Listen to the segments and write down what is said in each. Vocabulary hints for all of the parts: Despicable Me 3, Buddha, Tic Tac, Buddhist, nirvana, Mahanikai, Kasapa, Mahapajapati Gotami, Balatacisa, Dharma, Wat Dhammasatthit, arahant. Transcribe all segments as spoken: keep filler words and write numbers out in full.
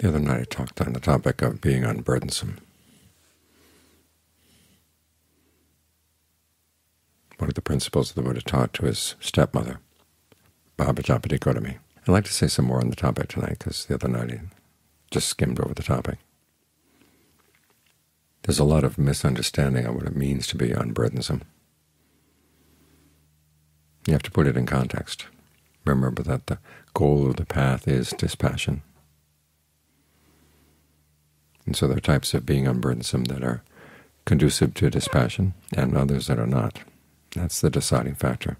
The other night I talked on the topic of being unburdensome. One of the principles the Buddha taught to his stepmother, Mahapajapati Gotami. I'd like to say some more on the topic tonight, because the other night I just skimmed over the topic. There's a lot of misunderstanding of what it means to be unburdensome. You have to put it in context. Remember that the goal of the path is dispassion. And so there are types of being unburdensome that are conducive to dispassion, and others that are not. That's the deciding factor.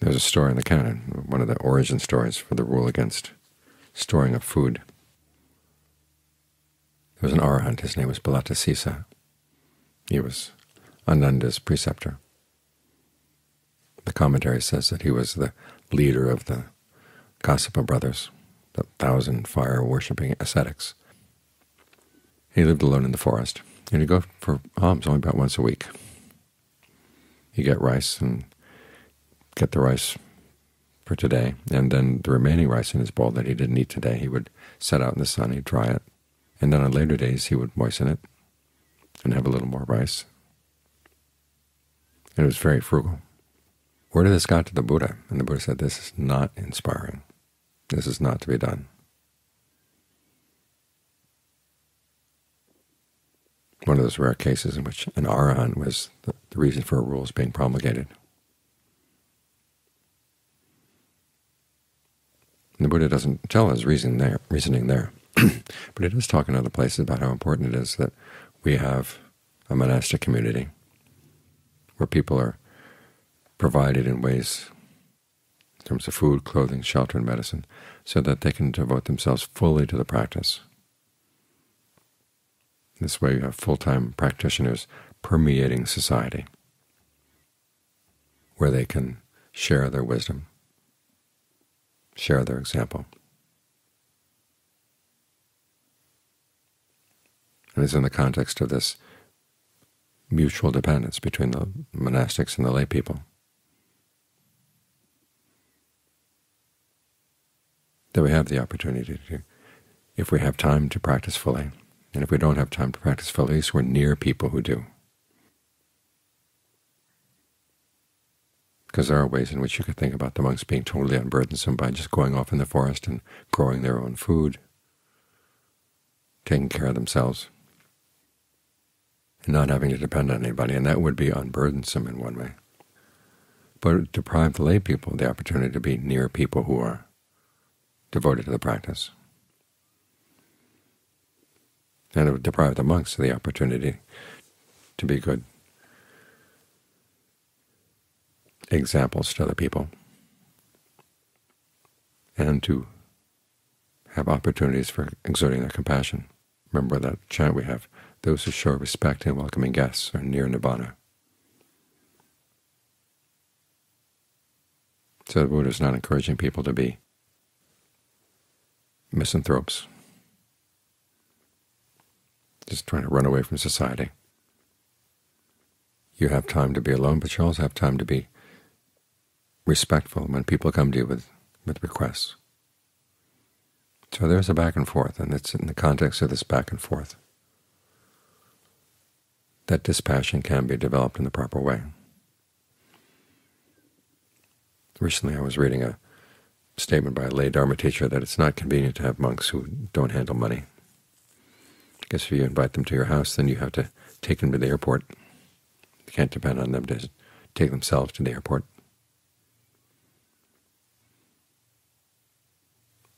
There's a story in the canon, one of the origin stories for the rule against storing of food. There was an arahant, his name was Balatacisa. He was Ananda's preceptor. The commentary says that he was the leader of the Kasapa brothers, the thousand fire-worshipping ascetics. He lived alone in the forest, and he'd go for alms only about once a week. He'd get rice and get the rice for today, and then the remaining rice in his bowl that he didn't eat today, he would set out in the sun, he'd dry it, and then on later days he would moisten it and have a little more rice. And it was very frugal. Word of this got to the Buddha, and the Buddha said, this is not inspiring. This is not to be done. One of those rare cases in which an arahant was the, the reason for a rule is being promulgated. And the Buddha doesn't tell his reason there, reasoning there, but he does talk in other places about how important it is that we have a monastic community where people are provided in ways, in terms of food, clothing, shelter, and medicine, so that they can devote themselves fully to the practice. This way you have full-time practitioners permeating society, where they can share their wisdom, share their example. And it's in the context of this mutual dependence between the monastics and the lay people that we have the opportunity to, if we have time, to practice fully. And if we don't have time to practice fully, at least we're near people who do. Because there are ways in which you could think about the monks being totally unburdensome by just going off in the forest and growing their own food, taking care of themselves, and not having to depend on anybody. And that would be unburdensome in one way. But it would deprive the lay people of the opportunity to be near people who are devoted to the practice. And it would deprive the monks of the opportunity to be good examples to other people and to have opportunities for exerting their compassion. Remember that chant we have, those who show respect in welcoming guests are near nirvana. So the Buddha is not encouraging people to be misanthropes, just trying to run away from society. You have time to be alone, but you also have time to be respectful when people come to you with, with requests. So there's a back and forth, and it's in the context of this back and forth that dispassion can be developed in the proper way. Recently I was reading a statement by a lay Dharma teacher that it's not convenient to have monks who don't handle money. I guess if you invite them to your house, then you have to take them to the airport. You can't depend on them to take themselves to the airport.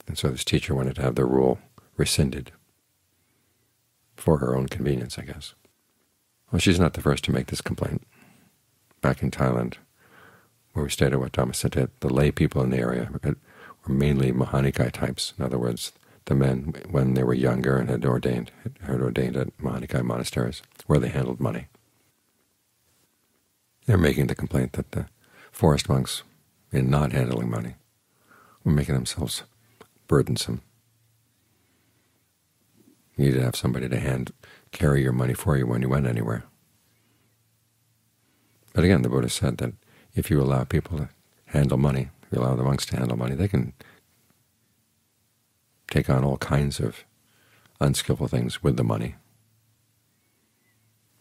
And so this teacher wanted to have the rule rescinded for her own convenience, I guess. Well, she's not the first to make this complaint. Back in Thailand, where we stayed at Wat Dhammasatthit, the lay people in the area were mainly Mahanikai types. In other words, the men, when they were younger and had ordained, had ordained at Mahanikai monasteries, where they handled money. They're making the complaint that the forest monks, in not handling money, were making themselves burdensome. You needed to have somebody to hand carry your money for you when you went anywhere. But again, the Buddha said that if you allow people to handle money, if you allow the monks to handle money, they can take on all kinds of unskillful things with the money.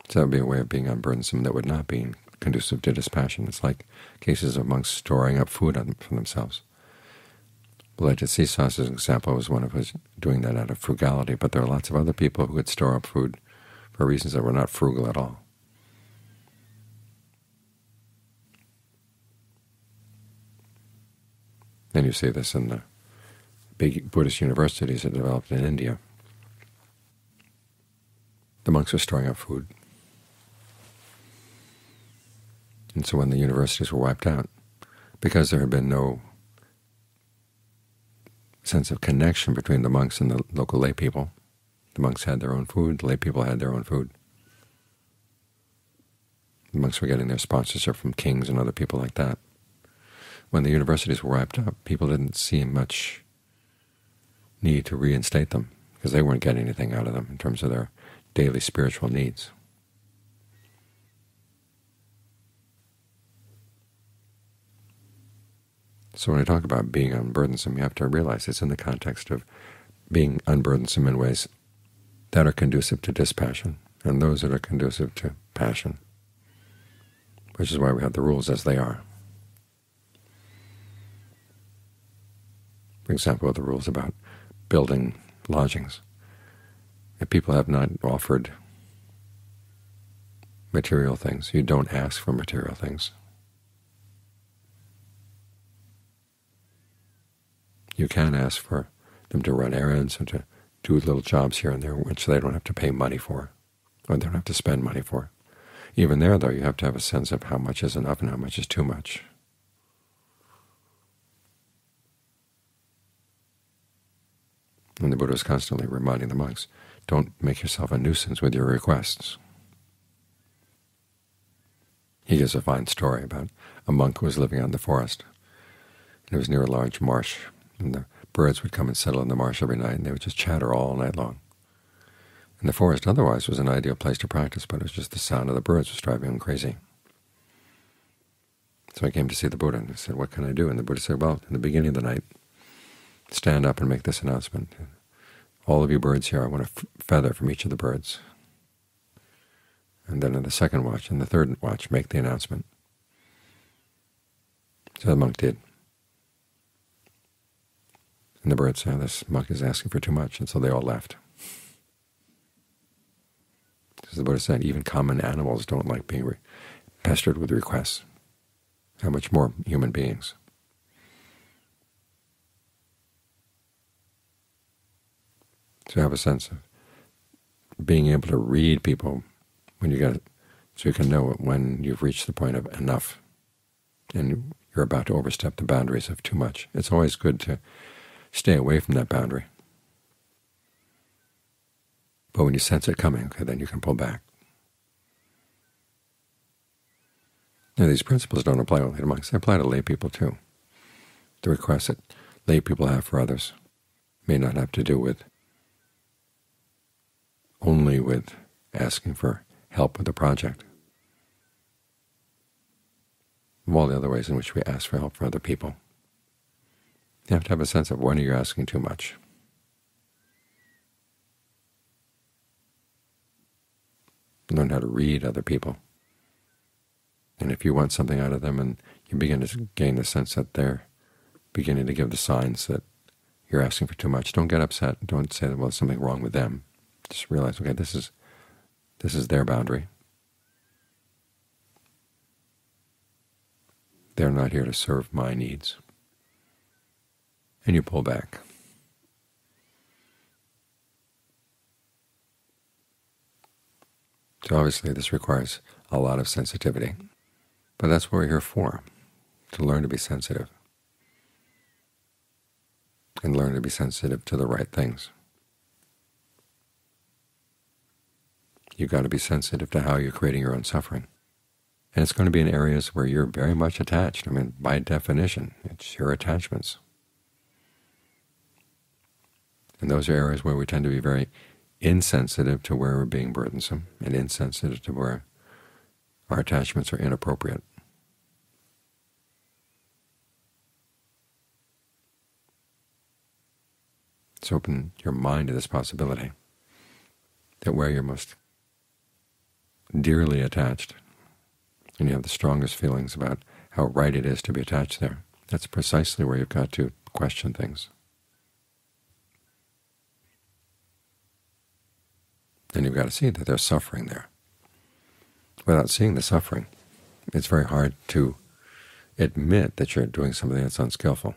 So that would be a way of being unburdensome that would not be conducive to dispassion. It's like cases of monks storing up food on, for themselves. Balatacisa's example was one of us doing that out of frugality, but there are lots of other people who would store up food for reasons that were not frugal at all. And you see this in the big Buddhist universities that developed in India. The monks are storing up food. And so when the universities were wiped out, because there had been no sense of connection between the monks and the local lay people, the monks had their own food, the lay people had their own food. The monks were getting their sponsorship from kings and other people like that. When the universities were wiped up, people didn't see much need to reinstate them, because they weren't getting anything out of them in terms of their daily spiritual needs. So when I talk about being unburdensome, you have to realize it's in the context of being unburdensome in ways that are conducive to dispassion and those that are conducive to passion, which is why we have the rules as they are. For example, the rules about building lodgings. If people have not offered material things, you don't ask for material things. You can ask for them to run errands and to do little jobs here and there, which they don't have to pay money for, or they don't have to spend money for. Even there, though, you have to have a sense of how much is enough and how much is too much. And the Buddha is constantly reminding the monks, don't make yourself a nuisance with your requests. He gives a fine story about a monk who was living out in the forest. And it was near a large marsh, and the birds would come and settle in the marsh every night, and they would just chatter all night long. And the forest otherwise was an ideal place to practice, but it was just the sound of the birds was driving him crazy. So I came to see the Buddha, and I said, what can I do? And the Buddha said, well, in the beginning of the night, stand up and make this announcement. All of you birds here, I want a feather from each of the birds. And then in the second watch and the third watch, make the announcement. So the monk did. And the birds said, this monk is asking for too much, and so they all left. As the Buddha said, even common animals don't like being pestered with requests. How much more human beings? So have a sense of being able to read people when you get it, so you can know it when you've reached the point of enough, and you're about to overstep the boundaries of too much. It's always good to stay away from that boundary. But when you sense it coming, okay, then you can pull back. Now these principles don't apply only to monks; they apply to lay people too. The requests that lay people have for others may not have to do with only with asking for help with a project. Of all the other ways in which we ask for help from other people, you have to have a sense of when are you asking too much. Learn how to read other people. And if you want something out of them and you begin to gain the sense that they're beginning to give the signs that you're asking for too much, don't get upset. Don't say, well, there's something wrong with them. Just realize, okay, this is this is their boundary. They're not here to serve my needs. And you pull back. So obviously this requires a lot of sensitivity, but that's what we're here for, to learn to be sensitive and learn to be sensitive to the right things. You've got to be sensitive to how you're creating your own suffering. And it's going to be in areas where you're very much attached. I mean, by definition, it's your attachments. And those are areas where we tend to be very insensitive to where we're being burdensome and insensitive to where our attachments are inappropriate. It's open your mind to this possibility that where you're most dearly attached and you have the strongest feelings about how right it is to be attached there, that's precisely where you've got to question things. And you've got to see that there's suffering there. Without seeing the suffering, it's very hard to admit that you're doing something that's unskillful.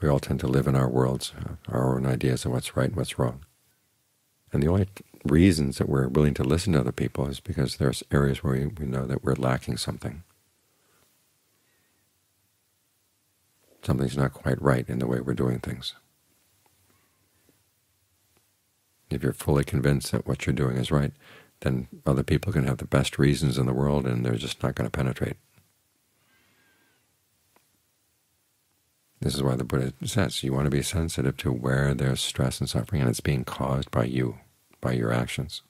We all tend to live in our worlds, our own ideas of what's right and what's wrong. And the only reasons that we're willing to listen to other people is because there's areas where we, we know that we're lacking something. Something's not quite right in the way we're doing things. If you're fully convinced that what you're doing is right, then other people can have the best reasons in the world and they're just not going to penetrate. This is why the Buddha says you want to be sensitive to where there's stress and suffering and it's being caused by you, by your actions.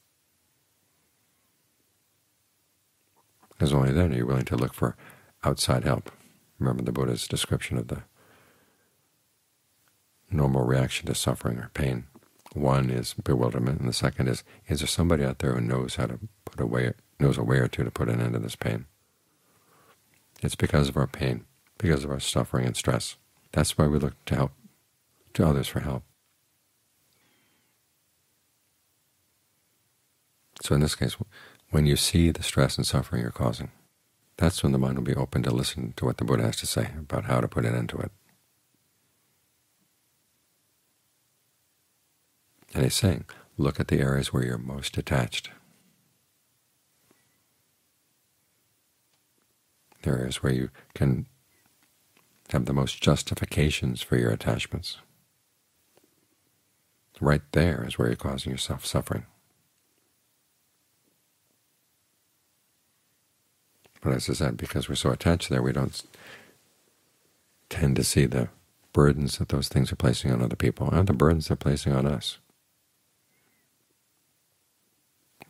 Because only then are you willing to look for outside help. Remember the Buddha's description of the normal reaction to suffering or pain. One is bewilderment, and the second is, is there somebody out there who knows how to put a way, knows a way or two to put an end to this pain? It's because of our pain, because of our suffering and stress. That's why we look to help, to others for help. So in this case, when you see the stress and suffering you're causing, that's when the mind will be open to listen to what the Buddha has to say about how to put an end to it. And he's saying, look at the areas where you're most attached. The areas where you can have the most justifications for your attachments. Right there is where you're causing yourself suffering. But as I said, because we're so attached there, we don't tend to see the burdens that those things are placing on other people and the burdens they're placing on us.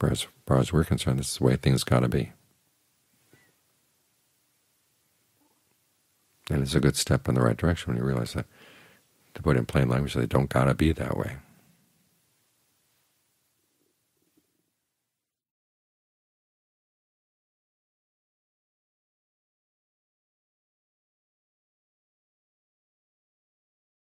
As far as we're concerned, this is the way things got to be. And it's a good step in the right direction when you realize that, to put it in plain language, they don't got to be that way.